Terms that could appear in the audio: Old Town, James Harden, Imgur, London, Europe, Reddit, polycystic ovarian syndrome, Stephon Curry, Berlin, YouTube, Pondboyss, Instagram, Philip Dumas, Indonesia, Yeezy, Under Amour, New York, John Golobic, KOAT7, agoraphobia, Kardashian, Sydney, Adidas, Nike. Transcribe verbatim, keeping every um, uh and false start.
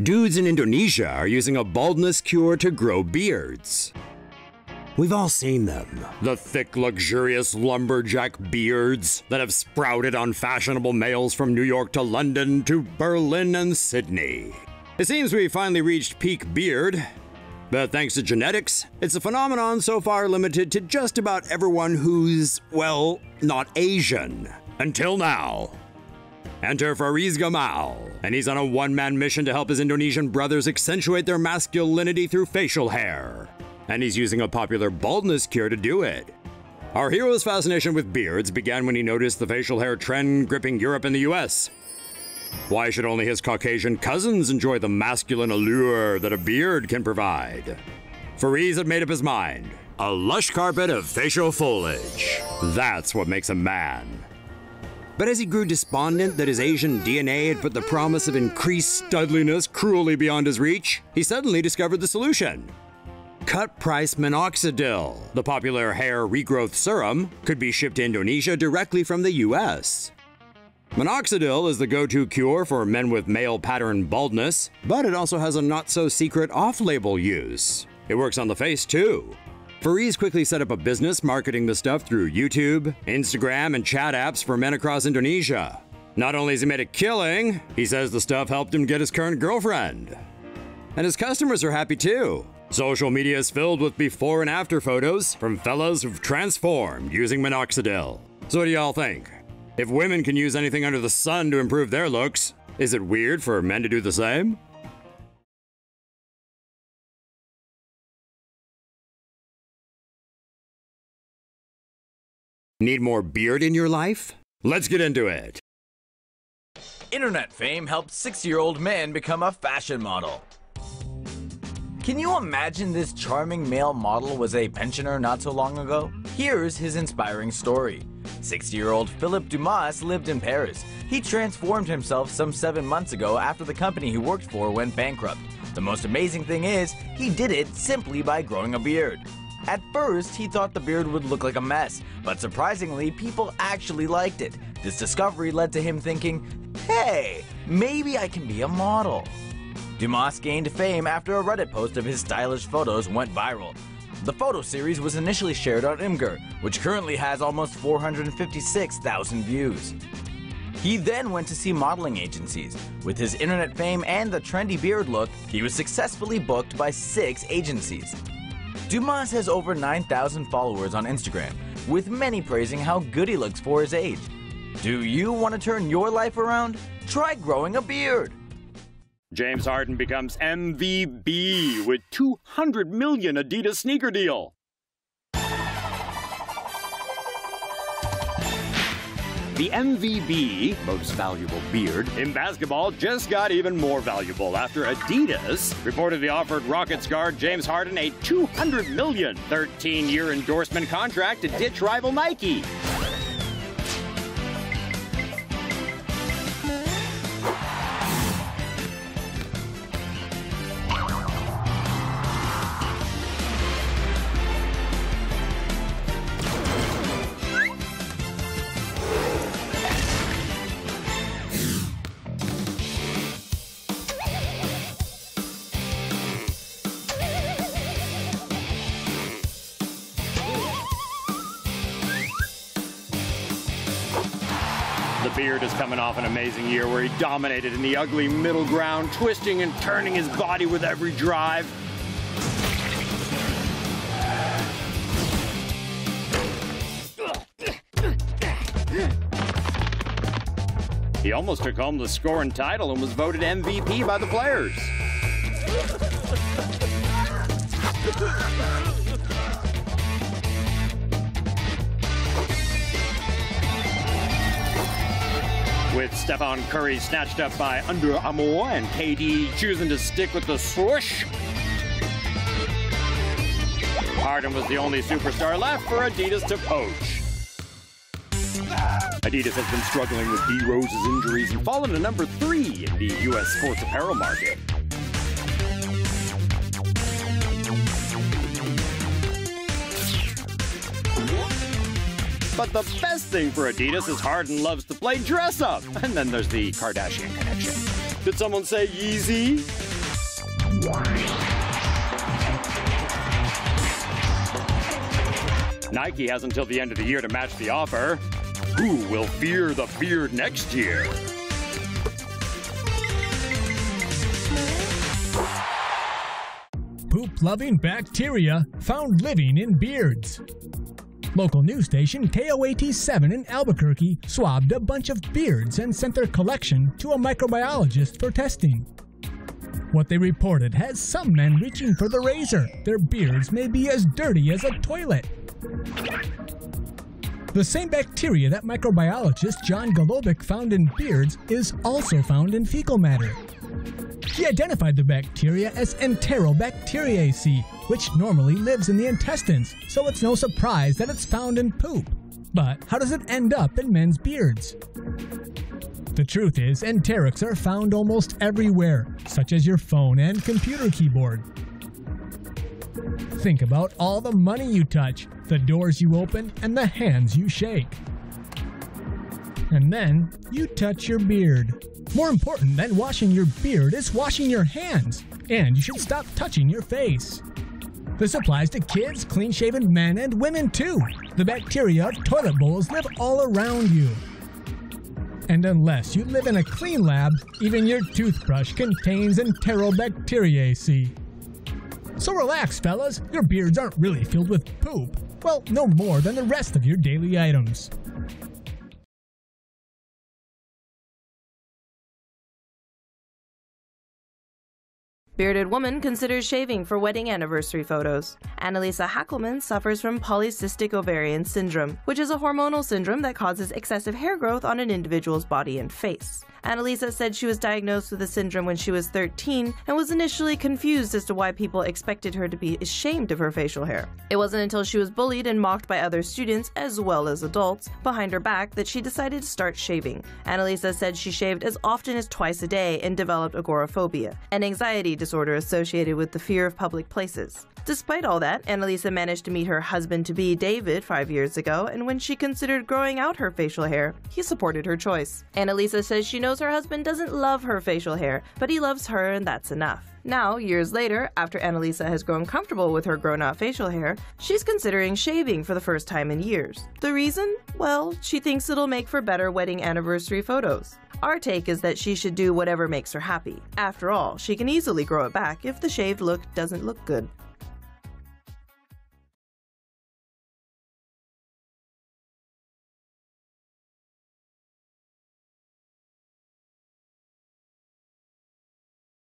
Dudes in Indonesia are using a baldness cure to grow beards. We've all seen them. The thick, luxurious lumberjack beards that have sprouted on fashionable males from New York to London to Berlin and Sydney. It seems we finally reached peak beard. But thanks to genetics, it's a phenomenon so far limited to just about everyone who's, well, not Asian. Until now. Enter Fariz Gamal, and he's on a one-man mission to help his Indonesian brothers accentuate their masculinity through facial hair. And he's using a popular baldness cure to do it. Our hero's fascination with beards began when he noticed the facial hair trend gripping Europe and the U S. Why should only his Caucasian cousins enjoy the masculine allure that a beard can provide? Fariz had made up his mind. A lush carpet of facial foliage. That's what makes a man. But as he grew despondent that his Asian D N A had put the promise of increased studliness cruelly beyond his reach, he suddenly discovered the solution. Cut-price minoxidil, the popular hair regrowth serum, could be shipped to Indonesia directly from the U S. Minoxidil is the go-to cure for men with male pattern baldness, but it also has a not-so-secret off-label use. It works on the face, too. Fariz quickly set up a business marketing the stuff through YouTube, Instagram, and chat apps for men across Indonesia. Not only has he made a killing, he says the stuff helped him get his current girlfriend. And his customers are happy, too. Social media is filled with before and after photos from fellas who've transformed using minoxidil. So what do y'all think? If women can use anything under the sun to improve their looks, is it weird for men to do the same? Need more beard in your life? Let's get into it. Internet fame helped six-year-old man become a fashion model. Can you imagine this charming male model was a pensioner not so long ago? Here's his inspiring story. sixty-year-old Philip Dumas lived in Paris. He transformed himself some seven months ago after the company he worked for went bankrupt. The most amazing thing is, he did it simply by growing a beard. At first, he thought the beard would look like a mess, but surprisingly, people actually liked it. This discovery led to him thinking, hey, maybe I can be a model. Dumas gained fame after a Reddit post of his stylish photos went viral. The photo series was initially shared on Imgur, which currently has almost four hundred fifty-six thousand views. He then went to see modeling agencies. With his internet fame and the trendy beard look, he was successfully booked by six agencies. Dumas has over nine thousand followers on Instagram, with many praising how good he looks for his age. Do you want to turn your life around? Try growing a beard! James Harden becomes M V P with two hundred million Adidas sneaker deal. The M V B, most valuable beard, in basketball just got even more valuable after Adidas reportedly offered Rockets guard James Harden a two hundred million thirteen-year endorsement contract to ditch rival Nike. The beard is coming off an amazing year where he dominated in the ugly middle ground, twisting and turning his body with every drive. He almost took home the score and title and was voted M V P by the players. With Stephon Curry snatched up by Under Amour and K D choosing to stick with the swoosh, Harden was the only superstar left for Adidas to poach. Adidas has been struggling with D. Rose's injuries and fallen to number three in the U S sports apparel market. But the best thing for Adidas is Harden loves to play dress-up. And then there's the Kardashian connection. Did someone say Yeezy? Nike has until the end of the year to match the offer. Who will fear the beard next year? Poop-loving bacteria found living in beards. Local news station K O A T seven in Albuquerque swabbed a bunch of beards and sent their collection to a microbiologist for testing. What they reported has some men reaching for the razor. Their beards may be as dirty as a toilet. The same bacteria that microbiologist John Golobic found in beards is also found in fecal matter. He identified the bacteria as Enterobacteriaceae, which normally lives in the intestines, so it's no surprise that it's found in poop. But how does it end up in men's beards? The truth is, enterics are found almost everywhere, such as your phone and computer keyboard. Think about all the money you touch, the doors you open, and the hands you shake. And then you touch your beard. More important than washing your beard is washing your hands, and you should stop touching your face. This applies to kids, clean-shaven men, and women too. The bacteria of toilet bowls live all around you. And unless you live in a clean lab, even your toothbrush contains Enterobacteriaceae. So relax, fellas, your beards aren't really filled with poop. Well, no more than the rest of your daily items. Bearded woman considers shaving for wedding anniversary photos. Annalisa Hackleman suffers from polycystic ovarian syndrome, which is a hormonal syndrome that causes excessive hair growth on an individual's body and face. Annalisa said she was diagnosed with the syndrome when she was thirteen and was initially confused as to why people expected her to be ashamed of her facial hair. It wasn't until she was bullied and mocked by other students, as well as adults, behind her back that she decided to start shaving. Annalisa said she shaved as often as twice a day and developed agoraphobia, an anxiety disorder. disorder associated with the fear of public places. Despite all that, Annalisa managed to meet her husband-to-be David five years ago, and when she considered growing out her facial hair, he supported her choice. Annalisa says she knows her husband doesn't love her facial hair, but he loves her and that's enough. Now, years later, after Annalisa has grown comfortable with her grown-out facial hair, she's considering shaving for the first time in years. The reason? Well, she thinks it'll make for better wedding anniversary photos. Our take is that she should do whatever makes her happy. After all, she can easily grow it back if the shaved look doesn't look good.